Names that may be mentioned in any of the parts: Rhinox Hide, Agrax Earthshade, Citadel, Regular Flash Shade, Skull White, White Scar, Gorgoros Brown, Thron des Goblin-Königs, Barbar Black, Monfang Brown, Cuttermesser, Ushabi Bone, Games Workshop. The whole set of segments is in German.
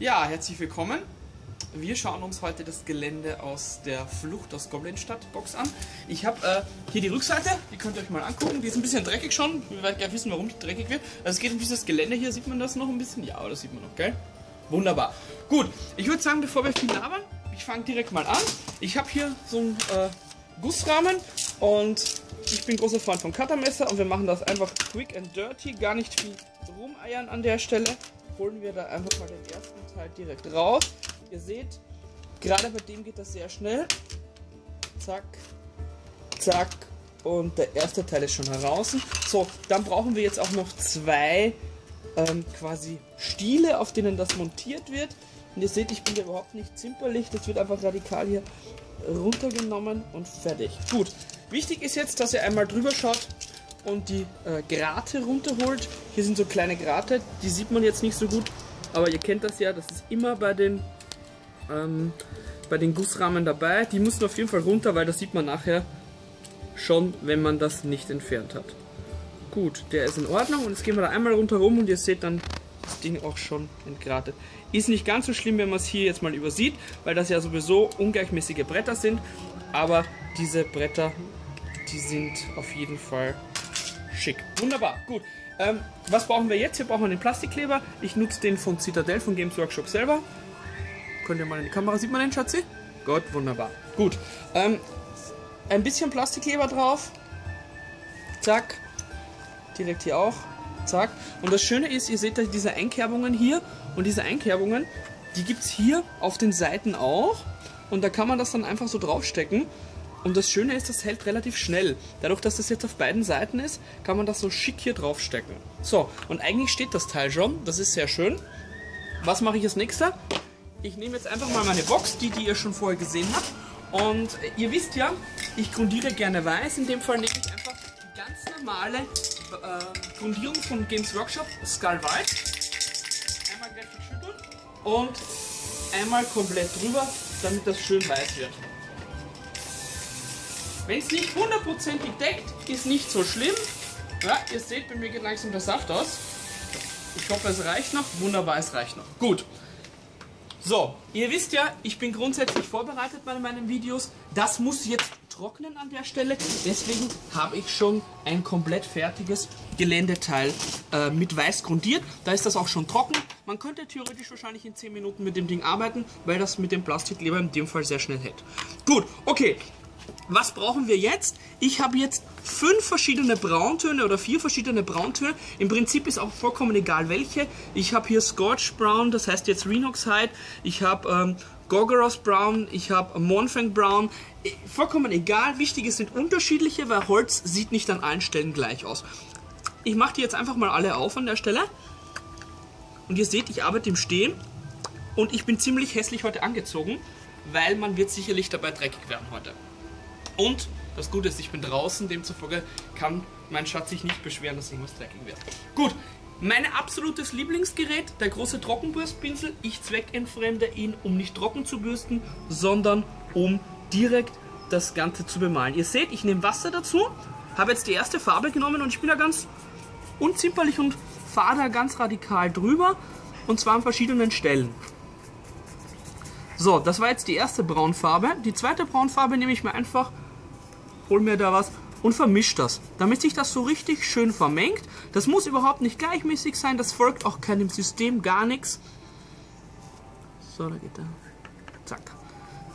Ja, herzlich willkommen. Wir schauen uns heute das Gelände aus der Flucht aus Goblinstadt-Box an. Ich habe hier die Rückseite, die könnt ihr euch mal angucken. Die ist ein bisschen dreckig schon, wir werden gleich wissen, warum die dreckig wird. Also es geht um dieses Gelände hier, sieht man das noch ein bisschen? Ja, das sieht man noch, gell? Wunderbar. Gut, ich würde sagen, bevor wir viel labern, ich fange direkt mal an. Ich habe hier so einen Gussrahmen und ich bin großer Freund von Cuttermesser und wir machen das einfach quick and dirty, gar nicht viel rumeiern an der Stelle. Holen wir da einfach mal den ersten Teil direkt raus. Ihr seht, gerade bei dem geht das sehr schnell. Zack, zack und der erste Teil ist schon heraus. So, dann brauchen wir jetzt auch noch zwei quasi Stiele, auf denen das montiert wird. Und ihr seht, ich bin hier überhaupt nicht zimperlich. Das wird einfach radikal hier runtergenommen und fertig. Gut, wichtig ist jetzt, dass ihr einmal drüber schaut und die Grate runterholt. Hier sind so kleine Grate, die sieht man jetzt nicht so gut, aber ihr kennt das ja, das ist immer bei den Gussrahmen dabei. Die müssen auf jeden Fall runter, weil das sieht man nachher schon, wenn man das nicht entfernt hat. Gut, der ist in Ordnung und jetzt gehen wir da einmal rundherum und ihr seht dann das Ding auch schon entgratet. Ist nicht ganz so schlimm, wenn man es hier jetzt mal übersieht, weil das ja sowieso ungleichmäßige Bretter sind, aber diese Bretter, die sind auf jeden Fall schick. Wunderbar, gut. Was brauchen wir jetzt? Hier brauchen wir den Plastikkleber. Ich nutze den von Citadel, von Games Workshop selber. Könnt ihr mal in die Kamera, sieht man den, Schatzi? Gott, wunderbar. Gut. Ein bisschen Plastikkleber drauf. Zack. Direkt hier auch. Zack. Und das Schöne ist, ihr seht da diese Einkerbungen hier. Und diese Einkerbungen, die gibt es hier auf den Seiten auch. Und da kann man das dann einfach so draufstecken. Und das Schöne ist, das hält relativ schnell. Dadurch, dass das jetzt auf beiden Seiten ist, kann man das so schick hier draufstecken. So, und eigentlich steht das Teil schon. Das ist sehr schön. Was mache ich als nächster? Ich nehme jetzt einfach mal meine Box, die ihr schon vorher gesehen habt. Und ihr wisst ja, ich grundiere gerne weiß. In dem Fall nehme ich einfach die ganz normale Grundierung von Games Workshop, Skull White. Einmal gleich schütteln und einmal komplett drüber, damit das schön weiß wird. Wenn es nicht hundertprozentig deckt, ist nicht so schlimm. Ja, ihr seht, bei mir geht langsam der Saft aus. Ich hoffe, es reicht noch. Wunderbar, es reicht noch. Gut. So, ihr wisst ja, ich bin grundsätzlich vorbereitet bei meinen Videos. Das muss jetzt trocknen an der Stelle. Deswegen habe ich schon ein komplett fertiges Geländeteil mit Weiß grundiert. Da ist das auch schon trocken. Man könnte theoretisch wahrscheinlich in 10 Minuten mit dem Ding arbeiten, weil das mit dem Plastikkleber in dem Fall sehr schnell hält. Gut, okay. Was brauchen wir jetzt? Ich habe jetzt 5 verschiedene Brauntöne oder 4 verschiedene Brauntöne. Im Prinzip ist auch vollkommen egal welche. Ich habe hier Gorgoros Brown, das heißt jetzt Rhinox Hide. Ich habe Gorgoros Brown, ich habe Monfang Brown. Vollkommen egal. Wichtig ist, sind unterschiedliche, weil Holz sieht nicht an allen Stellen gleich aus. Ich mache die jetzt einfach mal alle auf an der Stelle. Und ihr seht, ich arbeite im Stehen. Und ich bin ziemlich hässlich heute angezogen, weil man wird sicherlich dabei dreckig werden heute. Und das Gute ist, ich bin draußen, demzufolge kann mein Schatz sich nicht beschweren, dass irgendwas dreckig wird. Gut, mein absolutes Lieblingsgerät, der große Trockenbürstpinsel. Ich zweckentfremde ihn, um nicht trocken zu bürsten, sondern um direkt das Ganze zu bemalen. Ihr seht, ich nehme Wasser dazu, habe jetzt die erste Farbe genommen und ich bin da ganz unzimperlich und fahre da ganz radikal drüber. Und zwar an verschiedenen Stellen. So, das war jetzt die erste Braunfarbe. Die zweite Braunfarbe nehme ich mir einfach, hol mir da was und vermische das, damit sich das so richtig schön vermengt. Das muss überhaupt nicht gleichmäßig sein, das folgt auch keinem System, gar nichts. So, da geht er. Zack.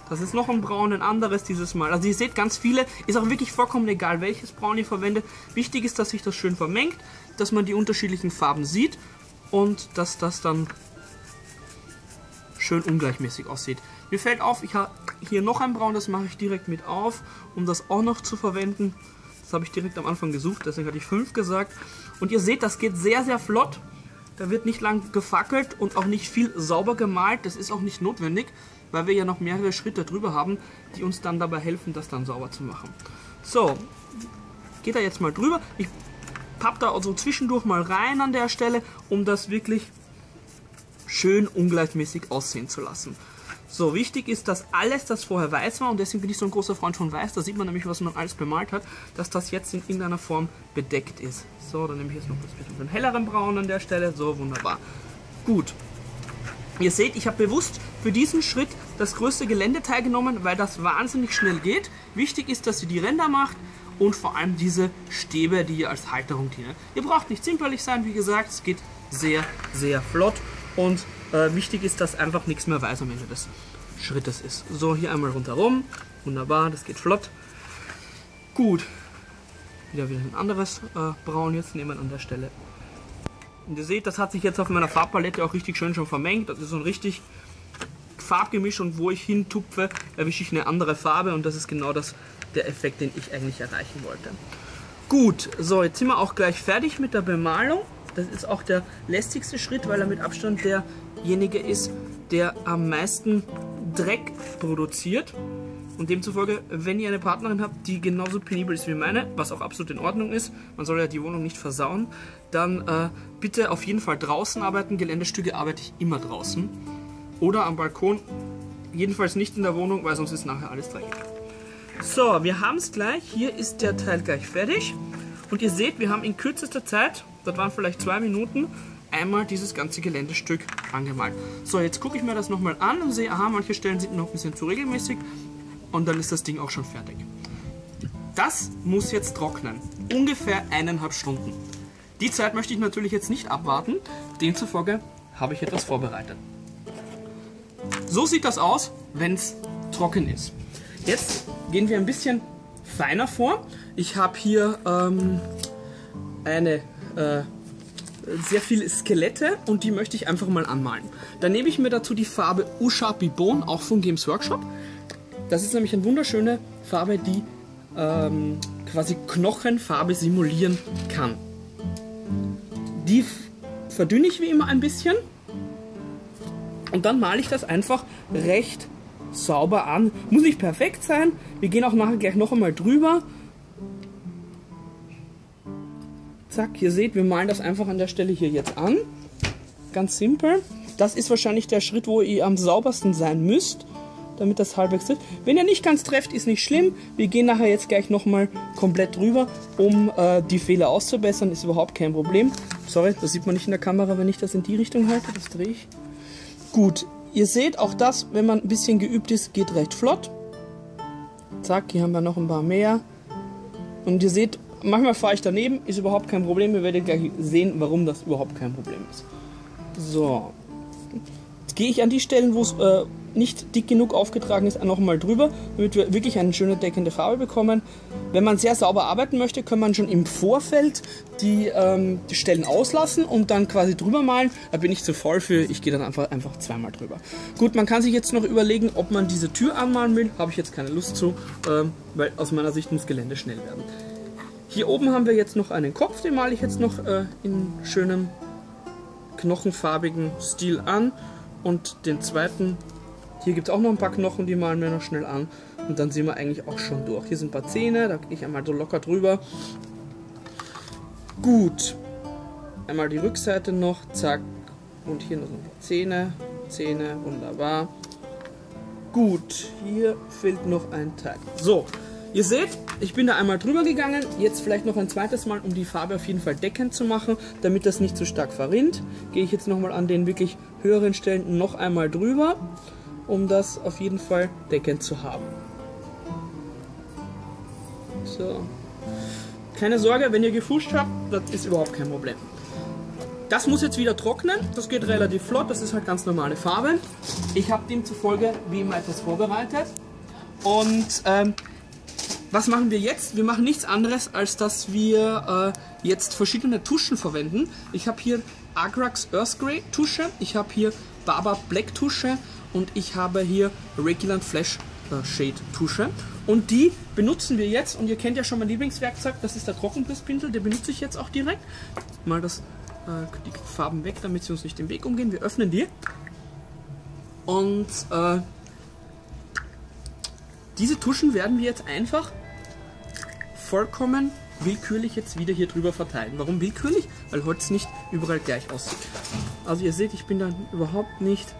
Das ist noch ein Braun, ein anderes dieses Mal. Also ihr seht ganz viele, ist auch wirklich vollkommen egal, welches Braun ihr verwendet. Wichtig ist, dass sich das schön vermengt, dass man die unterschiedlichen Farben sieht und dass das dann schön ungleichmäßig aussieht. Mir fällt auf, ich habe hier noch ein Braun, das mache ich direkt mit auf, um das auch noch zu verwenden. Das habe ich direkt am Anfang gesucht, deswegen hatte ich 5 gesagt. Und ihr seht, das geht sehr, sehr flott. Da wird nicht lang gefackelt und auch nicht viel sauber gemalt. Das ist auch nicht notwendig, weil wir ja noch mehrere Schritte drüber haben, die uns dann dabei helfen, das dann sauber zu machen. So, geht da jetzt mal drüber. Ich pappe da also zwischendurch mal rein an der Stelle, um das wirklich schön ungleichmäßig aussehen zu lassen. So, wichtig ist, dass alles, das vorher weiß war, und deswegen bin ich so ein großer Freund von Weiß, da sieht man nämlich, was man alles bemalt hat, dass das jetzt in irgendeiner Form bedeckt ist. So, dann nehme ich jetzt noch ein bisschen helleren Braun an der Stelle. So, wunderbar. Gut. Ihr seht, ich habe bewusst für diesen Schritt das größte Geländeteil genommen, weil das wahnsinnig schnell geht. Wichtig ist, dass ihr die Ränder macht und vor allem diese Stäbe, die ihr als Halterung dienen. Ihr braucht nicht zimperlich sein, wie gesagt, es geht sehr, sehr flott. Und wichtig ist, dass einfach nichts mehr weiß am Ende des Schrittes ist. So, hier einmal rundherum. Wunderbar, das geht flott. Gut. Wieder ein anderes Braun jetzt nehmen an der Stelle. Und ihr seht, das hat sich jetzt auf meiner Farbpalette auch richtig schön schon vermengt. Das ist so ein richtig Farbgemisch und wo ich hintupfe, erwische ich eine andere Farbe und das ist genau das, der Effekt, den ich eigentlich erreichen wollte. Gut, so jetzt sind wir auch gleich fertig mit der Bemalung. Das ist auch der lästigste Schritt, weil er mit Abstand derjenige ist, der am meisten Dreck produziert. Und demzufolge, wenn ihr eine Partnerin habt, die genauso penibel ist wie meine, was auch absolut in Ordnung ist, man soll ja die Wohnung nicht versauen, dann bitte auf jeden Fall draußen arbeiten. Geländestücke arbeite ich immer draußen oder am Balkon, jedenfalls nicht in der Wohnung, weil sonst ist nachher alles dreckig. So, wir haben es gleich, hier ist der Teil gleich fertig und ihr seht, wir haben in kürzester Zeit, das waren vielleicht 2 Minuten, einmal dieses ganze Geländestück angemalt. So, jetzt gucke ich mir das nochmal an und sehe, aha, manche Stellen sind noch ein bisschen zu regelmäßig. Und dann ist das Ding auch schon fertig. Das muss jetzt trocknen. Ungefähr 1,5 Stunden. Die Zeit möchte ich natürlich jetzt nicht abwarten. Demzufolge habe ich etwas vorbereitet. So sieht das aus, wenn es trocken ist. Jetzt gehen wir ein bisschen feiner vor. Ich habe hier sehr viele Skelette und die möchte ich einfach mal anmalen. Dann nehme ich mir dazu die Farbe Ushabi Bone, auch von Games Workshop. Das ist nämlich eine wunderschöne Farbe, die quasi Knochenfarbe simulieren kann. Die verdünne ich wie immer ein bisschen und dann male ich das einfach recht sauber an. Muss nicht perfekt sein, wir gehen auch nachher gleich noch einmal drüber. Zack, ihr seht, wir malen das einfach an der Stelle hier jetzt an. Ganz simpel. Das ist wahrscheinlich der Schritt, wo ihr am saubersten sein müsst, damit das halbwegs trifft. Wenn ihr nicht ganz trefft, ist nicht schlimm. Wir gehen nachher jetzt gleich nochmal komplett drüber, um die Fehler auszubessern. Ist überhaupt kein Problem. Sorry, das sieht man nicht in der Kamera, wenn ich das in die Richtung halte. Das drehe ich. Gut, ihr seht auch das, wenn man ein bisschen geübt ist, geht recht flott. Zack, hier haben wir noch ein paar mehr. Und ihr seht, manchmal fahre ich daneben, ist überhaupt kein Problem. Ihr werdet gleich sehen, warum das überhaupt kein Problem ist. So. Jetzt gehe ich an die Stellen, wo es nicht dick genug aufgetragen ist, nochmal drüber, damit wir wirklich eine schöne deckende Farbe bekommen. Wenn man sehr sauber arbeiten möchte, kann man schon im Vorfeld die Stellen auslassen und dann quasi drüber malen. Da bin ich zu voll für, ich gehe dann einfach zweimal drüber. Gut, man kann sich jetzt noch überlegen, ob man diese Tür anmalen will. Habe ich jetzt keine Lust zu, weil aus meiner Sicht muss Gelände schnell werden. Hier oben haben wir jetzt noch einen Kopf, den male ich jetzt noch in schönem knochenfarbigen Stil an und den zweiten. Hier gibt es auch noch ein paar Knochen, die malen wir noch schnell an und dann sind wir eigentlich auch schon durch. Hier sind ein paar Zähne, da gehe ich einmal so locker drüber. Gut, einmal die Rückseite noch, zack, und hier noch ein paar Zähne, wunderbar. Gut, hier fehlt noch ein Teil. So, ihr seht, ich bin da einmal drüber gegangen, jetzt vielleicht noch ein zweites Mal, um die Farbe auf jeden Fall deckend zu machen, damit das nicht so stark verrinnt. Gehe ich jetzt nochmal an den wirklich höheren Stellen noch einmal drüber, um das auf jeden Fall deckend zu haben. So. Keine Sorge, wenn ihr gefuscht habt, das ist überhaupt kein Problem. Das muss jetzt wieder trocknen, das geht relativ flott, das ist halt ganz normale Farbe. Ich habe demzufolge wie immer etwas vorbereitet. Und was machen wir jetzt? Wir machen nichts anderes, als dass wir jetzt verschiedene Tuschen verwenden. Ich habe hier Agrax Earthshade Tusche, ich habe hier Barbar Black Tusche und ich habe hier Regular Flash Shade Tusche. Und die benutzen wir jetzt. Und ihr kennt ja schon mein Lieblingswerkzeug, das ist der Trockenbusspindel. Den benutze ich jetzt auch direkt. Mal die Farben weg, damit sie uns nicht den Weg umgehen. Wir öffnen die. Und diese Tuschen werden wir jetzt einfach vollkommen willkürlich jetzt wieder hier drüber verteilen. Warum willkürlich? Weil Holz nicht überall gleich aussieht. Also ihr seht, ich bin da überhaupt nicht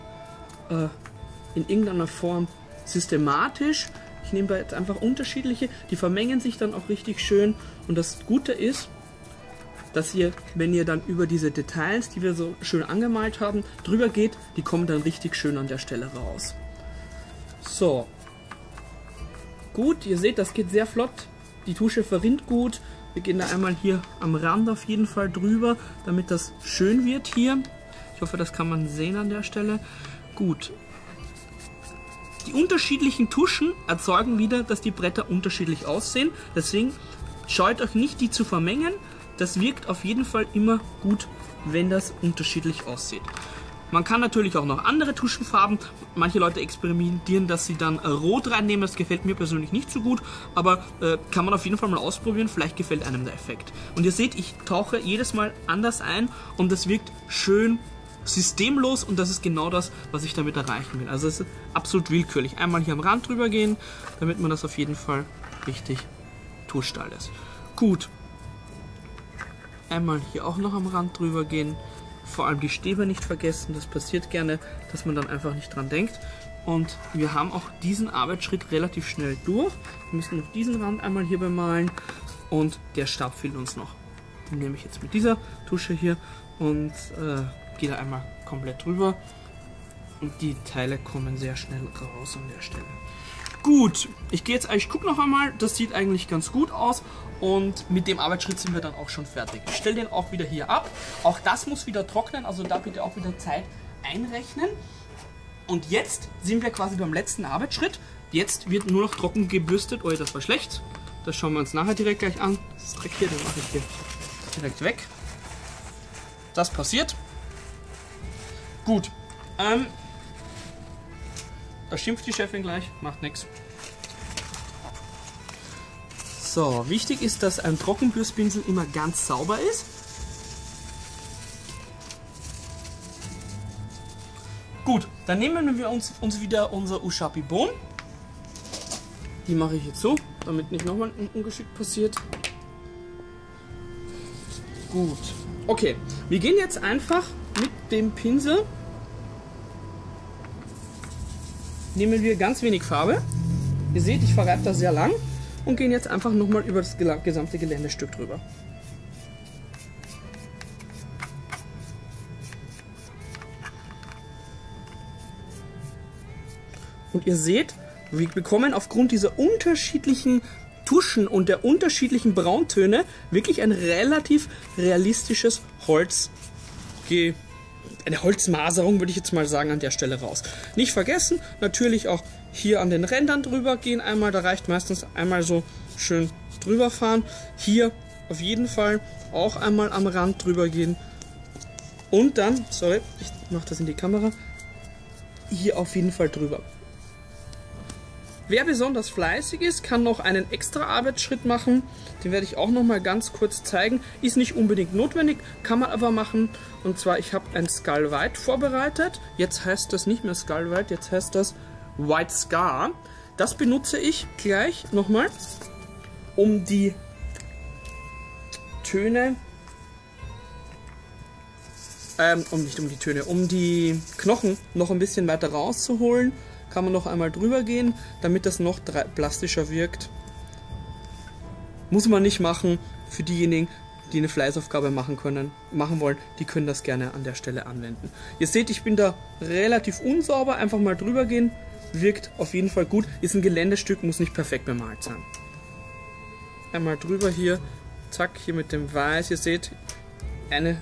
in irgendeiner Form systematisch. Ich nehme da jetzt einfach unterschiedliche, die vermengen sich dann auch richtig schön und das Gute ist, dass ihr, wenn ihr dann über diese Details, die wir so schön angemalt haben, drüber geht, die kommen dann richtig schön an der Stelle raus. So. Gut, ihr seht, das geht sehr flott. Die Tusche verrinnt gut. Wir gehen da einmal hier am Rand auf jeden Fall drüber, damit das schön wird hier. Ich hoffe, das kann man sehen an der Stelle. Gut. Die unterschiedlichen Tuschen erzeugen wieder, dass die Bretter unterschiedlich aussehen. Deswegen scheut euch nicht, die zu vermengen. Das wirkt auf jeden Fall immer gut, wenn das unterschiedlich aussieht. Man kann natürlich auch noch andere Tuschenfarben. Manche Leute experimentieren, dass sie dann Rot reinnehmen. Das gefällt mir persönlich nicht so gut, aber kann man auf jeden Fall mal ausprobieren. Vielleicht gefällt einem der Effekt. Und ihr seht, ich tauche jedes Mal anders ein und das wirkt schön systemlos und das ist genau das, was ich damit erreichen will. Also es ist absolut willkürlich. Einmal hier am Rand drüber gehen, damit man das auf jeden Fall richtig tuscht alles. Gut. Einmal hier auch noch am Rand drüber gehen. Vor allem die Stäbe nicht vergessen, das passiert gerne, dass man dann einfach nicht dran denkt. Und wir haben auch diesen Arbeitsschritt relativ schnell durch. Wir müssen noch diesen Rand einmal hier bemalen und der Stab fehlt uns noch. Den nehme ich jetzt mit dieser Tusche hier und gehe da einmal komplett drüber. Und die Teile kommen sehr schnell raus an der Stelle. Gut, ich gehe jetzt, ich gucke noch einmal, das sieht eigentlich ganz gut aus und mit dem Arbeitsschritt sind wir dann auch schon fertig. Ich stelle den auch wieder hier ab, auch das muss wieder trocknen, also da bitte auch wieder Zeit einrechnen. Und jetzt sind wir quasi beim letzten Arbeitsschritt, jetzt wird nur noch trocken gebürstet, oh das war schlecht, das schauen wir uns nachher direkt gleich an. Das ist direkt hier, den mache ich hier direkt weg. Das passiert. Gut, da schimpft die Chefin gleich, macht nichts. So, wichtig ist, dass ein Trockenbürstpinsel immer ganz sauber ist. Gut, dann nehmen wir uns wieder unser Ushabi Bone. Die mache ich jetzt so, damit nicht nochmal ein Ungeschick passiert. Gut, okay, wir gehen jetzt einfach mit dem Pinsel. Nehmen wir ganz wenig Farbe. Ihr seht, ich verreibe das sehr lang und gehen jetzt einfach nochmal über das gesamte Geländestück drüber. Und ihr seht, wir bekommen aufgrund dieser unterschiedlichen Tuschen und der unterschiedlichen Brauntöne wirklich ein relativ realistisches Holz. Okay. Eine Holzmaserung würde ich jetzt mal sagen an der Stelle raus. Nicht vergessen, natürlich auch hier an den Rändern drüber gehen einmal, da reicht meistens einmal so schön drüber fahren. Hier auf jeden Fall auch einmal am Rand drüber gehen und dann, sorry, ich mache das in die Kamera, hier auf jeden Fall drüber. Wer besonders fleißig ist, kann noch einen extra Arbeitsschritt machen, den werde ich auch noch mal ganz kurz zeigen, ist nicht unbedingt notwendig, kann man aber machen. Und zwar, ich habe ein Skull White vorbereitet, jetzt heißt das nicht mehr Skull White, jetzt heißt das White Scar. Das benutze ich gleich nochmal, um die Töne, um die Knochen noch ein bisschen weiter rauszuholen. Kann man noch einmal drüber gehen, damit das noch plastischer wirkt. Muss man nicht machen. Für diejenigen, die eine Fleißaufgabe machen wollen, die können das gerne an der Stelle anwenden. Ihr seht, ich bin da relativ unsauber. Einfach mal drüber gehen, wirkt auf jeden Fall gut. Ist ein Geländestück, muss nicht perfekt bemalt sein. Einmal drüber hier, zack, hier mit dem Weiß. Ihr seht, eine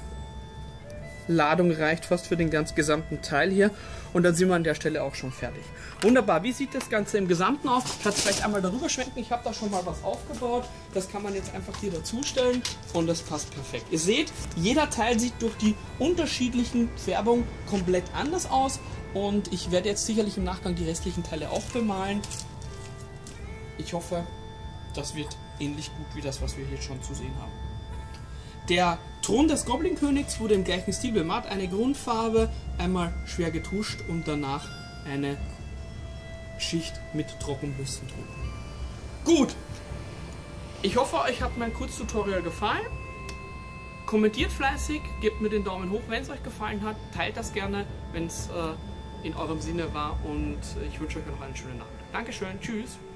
Ladung reicht fast für den ganz gesamten Teil hier. Und dann sind wir an der Stelle auch schon fertig. Wunderbar, wie sieht das Ganze im Gesamten aus? Ich kann es vielleicht einmal darüber schwenken. Ich habe da schon mal was aufgebaut. Das kann man jetzt einfach hier dazustellen und das passt perfekt. Ihr seht, jeder Teil sieht durch die unterschiedlichen Färbungen komplett anders aus. Und ich werde jetzt sicherlich im Nachgang die restlichen Teile auch bemalen. Ich hoffe, das wird ähnlich gut wie das, was wir hier schon zu sehen haben. Der Thron des Goblin-Königs wurde im gleichen Stil bemalt, eine Grundfarbe, einmal schwer getuscht und danach eine Schicht mit Trockenbürsten drüber. Gut, ich hoffe, euch hat mein Kurztutorial gefallen. Kommentiert fleißig, gebt mir den Daumen hoch, wenn es euch gefallen hat, teilt das gerne, wenn es in eurem Sinne war und ich wünsche euch noch einen schönen Abend. Dankeschön, tschüss.